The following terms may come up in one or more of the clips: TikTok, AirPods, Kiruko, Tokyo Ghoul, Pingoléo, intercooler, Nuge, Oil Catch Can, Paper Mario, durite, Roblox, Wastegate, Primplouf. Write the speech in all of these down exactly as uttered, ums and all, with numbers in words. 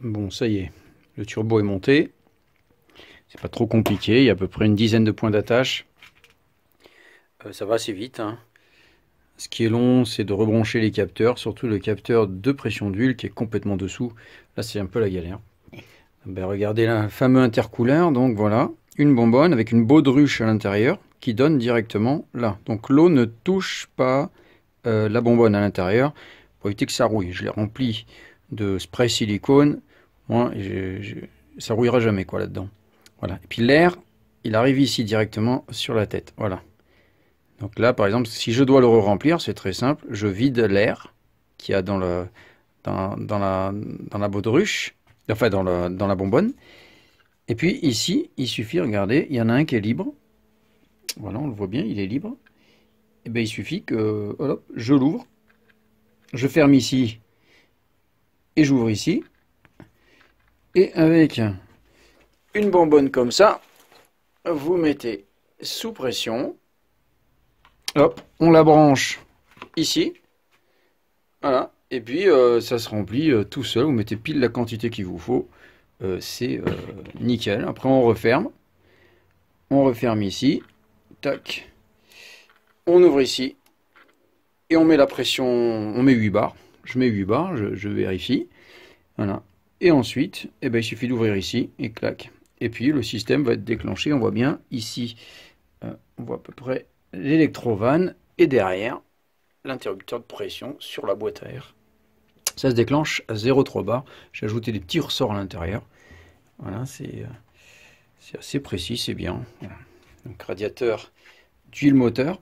Bon, ça y est, le turbo est monté. C'est pas trop compliqué, il y a à peu près une dizaine de points d'attache. Euh, ça va assez vite, hein. Ce qui est long, c'est de rebrancher les capteurs, surtout le capteur de pression d'huile qui est complètement dessous. Là, c'est un peu la galère. Ben, regardez là, le fameux intercooler. Donc voilà, une bonbonne avec une baudruche à l'intérieur qui donne directement là. Donc l'eau ne touche pas euh, la bonbonne à l'intérieur pour éviter que ça rouille. Je l'ai rempli de spray silicone. Moi, je, je, ça rouillera jamais quoi là-dedans. Voilà. Et puis l'air, il arrive ici directement sur la tête. Voilà. Donc là, par exemple, si je dois le re-remplir, c'est très simple. Je vide l'air qu'il y a dans, le, dans, dans, la, dans la baudruche, enfin dans la, dans la bonbonne. Et puis ici, il suffit, regardez, il y en a un qui est libre. Voilà, on le voit bien, il est libre. Et bien, il suffit que hop, je l'ouvre, je ferme ici et j'ouvre ici. Et avec une bonbonne comme ça, vous mettez sous pression. Hop, on la branche ici, voilà, et puis euh, ça se remplit euh, tout seul, vous mettez pile la quantité qu'il vous faut, euh, c'est euh, nickel. Après on referme, on referme ici, tac, on ouvre ici, et on met la pression, on met huit bars, je mets huit bars, je, je vérifie, voilà, et ensuite, eh ben, il suffit d'ouvrir ici, et clac, et puis le système va être déclenché, on voit bien ici, euh, on voit à peu près l'électrovanne et derrière l'interrupteur de pression sur la boîte à air. Ça se déclenche à zéro virgule trois bar. J'ai ajouté des petits ressorts à l'intérieur. Voilà, c'est assez précis, c'est bien. Voilà. Donc radiateur d'huile moteur.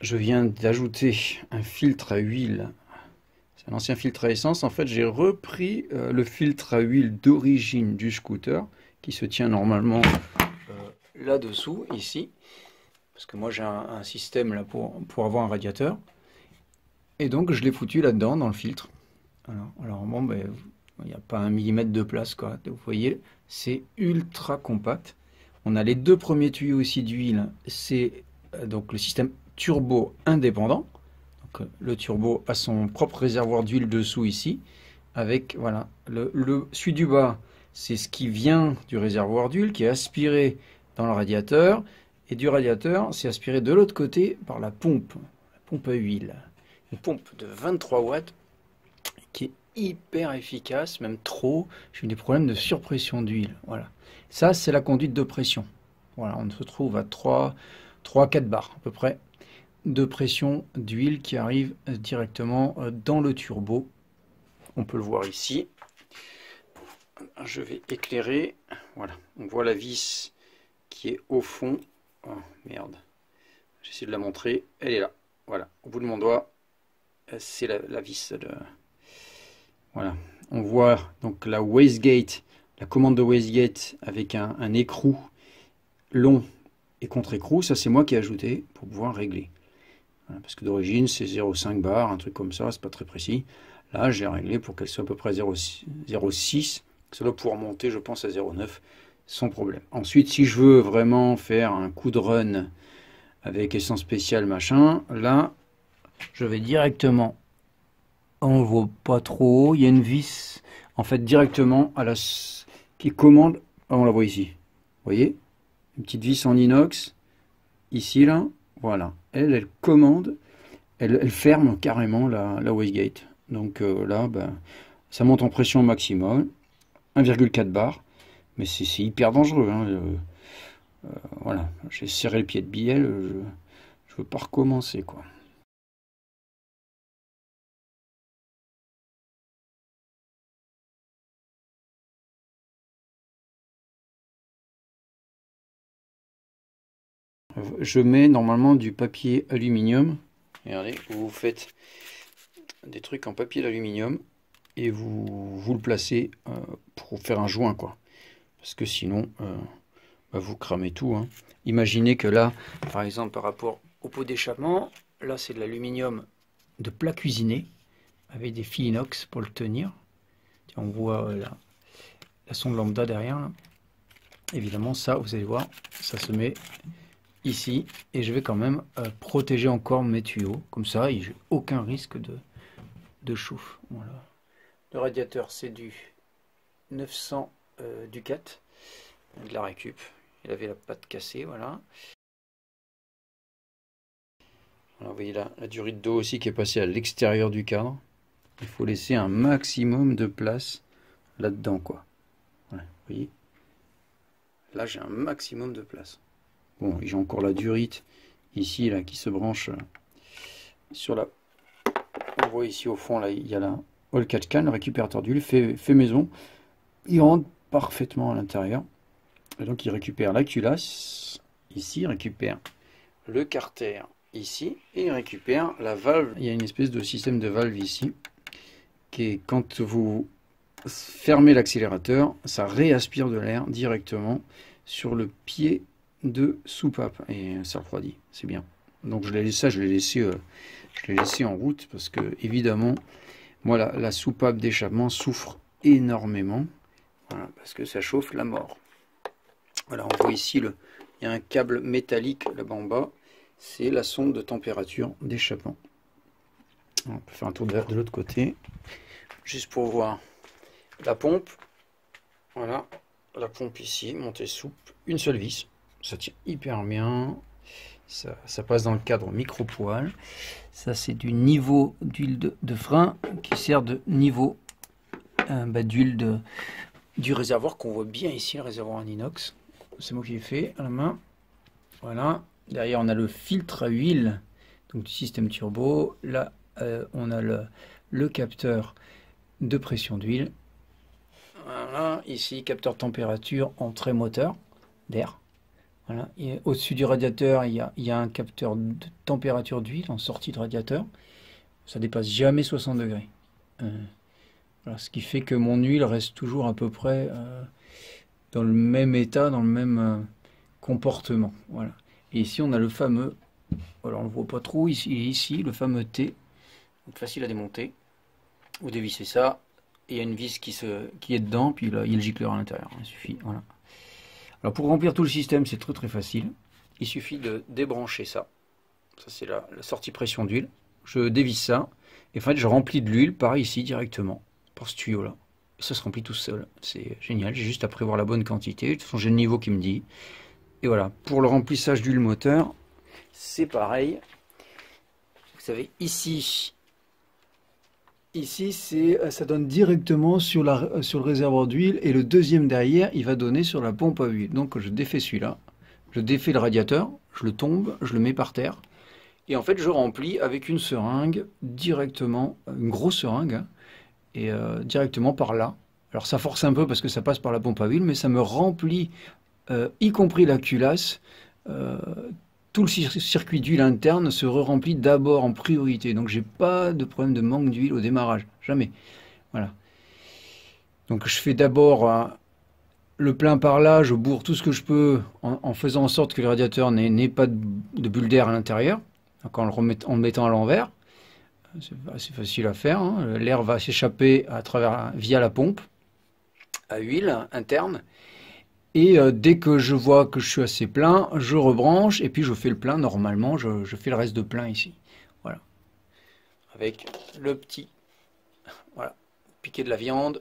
Je viens d'ajouter un filtre à huile. C'est un ancien filtre à essence. En fait, j'ai repris euh, le filtre à huile d'origine du scooter qui se tient normalement euh, là-dessous, ici. Parce que moi j'ai un, un système là pour, pour avoir un radiateur. Et donc je l'ai foutu là-dedans, dans le filtre. Alors, alors bon, ben, il n'y a pas un millimètre de place, quoi. Vous voyez, c'est ultra compact. On a les deux premiers tuyaux ici d'huile. C'est euh, donc le système turbo indépendant. Donc, euh, le turbo a son propre réservoir d'huile dessous ici. Avec, voilà, le, le celui du bas, c'est ce qui vient du réservoir d'huile, qui est aspiré dans le radiateur. Et du radiateur, c'est aspiré de l'autre côté par la pompe, la pompe à huile. Une pompe de vingt-trois watts qui est hyper efficace, même trop. J'ai eu des problèmes de surpression d'huile. Voilà. Ça, c'est la conduite de pression. Voilà, on se trouve à trois à quatre bars à peu près de pression d'huile qui arrive directement dans le turbo. On peut le voir ici. Je vais éclairer. Voilà, on voit la vis qui est au fond. Oh merde, j'essaie de la montrer, elle est là, voilà, au bout de mon doigt, c'est la, la vis. De... Voilà, on voit donc la Wastegate, la commande de Wastegate avec un, un écrou long et contre-écrou, ça c'est moi qui ai ajouté pour pouvoir régler. Voilà, parce que d'origine c'est zéro virgule cinq bar, un truc comme ça, c'est pas très précis. Là j'ai réglé pour qu'elle soit à peu près zéro virgule six, que ça doit pouvoir monter je pense à zéro virgule neuf. Sans problème. Ensuite, si je veux vraiment faire un coup de run avec essence spéciale, machin, là, je vais directement, on ne voit pas trop, il y a une vis, en fait, directement à la qui commande, ah, on la voit ici, vous voyez, une petite vis en inox, ici, là, voilà, elle, elle commande, elle, elle ferme carrément la, la Wastegate. Donc euh, là, ben, ça monte en pression maximum, un virgule quatre bar. Mais c'est hyper dangereux. Hein. Euh, euh, voilà, j'ai serré le pied de billet, euh, je ne veux pas recommencer, quoi. Je mets normalement du papier aluminium. Regardez, vous faites des trucs en papier d'aluminium et vous, vous le placez euh, pour faire un joint, quoi. Parce que sinon, euh, bah vous cramez tout. Hein. Imaginez que là, par exemple, par rapport au pot d'échappement, là, c'est de l'aluminium de plat cuisiné, avec des fils inox pour le tenir. On voit euh, la, la sonde lambda derrière. Là. Évidemment, ça, vous allez voir, ça se met ici. Et je vais quand même euh, protéger encore mes tuyaux. Comme ça, j'ai aucun risque de, de chauffe. Voilà. Le radiateur, c'est du neuf cents euh, Ducat, de la récup. Il avait la patte cassée, voilà. Voilà, vous voyez là, la durite d'eau aussi qui est passée à l'extérieur du cadre. Il faut laisser un maximum de place là-dedans, quoi. Voilà, vous voyez. Là, j'ai un maximum de place. Bon, j'ai encore la durite ici, là, qui se branche sur la... On voit ici au fond, là, il y a la Oil Catch Can, le récupérateur d'huile, fait, fait maison. Il rentre parfaitement à l'intérieur. Et donc, il récupère la culasse, ici, il récupère le carter, ici, et il récupère la valve. Il y a une espèce de système de valve ici, qui est quand vous fermez l'accélérateur, ça réaspire de l'air directement sur le pied de soupape, et ça refroidit, c'est bien. Donc, je l'ai laissé, je l'ai laissé, euh, je l'ai laissé en route, parce que, évidemment, moi, la, la soupape d'échappement souffre énormément, voilà, parce que ça chauffe la mort. Voilà, on voit ici, le, il y a un câble métallique là-bas en bas, c'est la sonde de température d'échappement. On peut faire un tour de verre de l'autre côté, juste pour voir la pompe. Voilà, la pompe ici, montée souple, une seule vis, ça tient hyper bien, ça, ça passe dans le cadre micro-poêle. Ça c'est du niveau d'huile de, de frein qui sert de niveau euh, bah, d'huile de, du réservoir qu'on voit bien ici, le réservoir en inox. C'est moi qui l'ai fait à la main. Voilà. Derrière, on a le filtre à huile, donc du système turbo. Là, euh, on a le, le capteur de pression d'huile. Voilà. Ici, capteur température, entrée moteur d'air. Voilà. Au-dessus du radiateur, il y, a, il y a un capteur de température d'huile en sortie de radiateur. Ça dépasse jamais soixante degrés. Euh, voilà. Ce qui fait que mon huile reste toujours à peu près euh, dans le même état, dans le même euh, comportement. Voilà. Et ici, on a le fameux, alors on ne le voit pas trop, ici, ici le fameux T, donc facile à démonter. Vous dévissez ça, et il y a une vis qui, se, qui est dedans, puis là, il y a le gicleur à l'intérieur. Il suffit, voilà. Alors pour remplir tout le système, c'est très très facile. Il suffit de débrancher ça. Ça, c'est la, la sortie pression d'huile. Je dévisse ça, et en fait, je remplis de l'huile par ici directement, par ce tuyau-là. Ça se remplit tout seul. C'est génial, j'ai juste à prévoir la bonne quantité. De toute façon, j'ai le niveau qui me dit. Et voilà, pour le remplissage d'huile moteur, c'est pareil. Vous savez, ici, ici c'est, ça donne directement sur, la, sur le réservoir d'huile. Et le deuxième derrière, il va donner sur la pompe à huile. Donc je défais celui-là, je défais le radiateur, je le tombe, je le mets par terre. Et en fait, je remplis avec une seringue directement, une grosse seringue, hein, et euh, directement par là. Alors ça force un peu parce que ça passe par la pompe à huile, mais ça me remplit... Euh, y compris la culasse, euh, tout le cir circuit d'huile interne se re-remplit d'abord en priorité. Donc j'ai pas de problème de manque d'huile au démarrage, jamais. Voilà. Donc je fais d'abord euh, le plein par là, je bourre tout ce que je peux en, en faisant en sorte que le radiateur n'ait pas de, de bulle d'air à l'intérieur, en, en le mettant à l'envers. C'est assez facile à faire, hein. L'air va s'échapper à travers via la pompe à huile interne. Et euh, dès que je vois que je suis assez plein, je rebranche et puis je fais le plein normalement, je, je fais le reste de plein ici. Voilà. Avec le petit voilà, piquet de la viande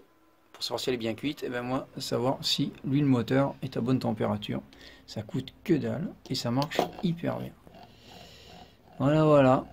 pour savoir si elle est bien cuite. Et bien moi, savoir si l'huile moteur est à bonne température. Ça coûte que dalle et ça marche hyper bien. Voilà, voilà.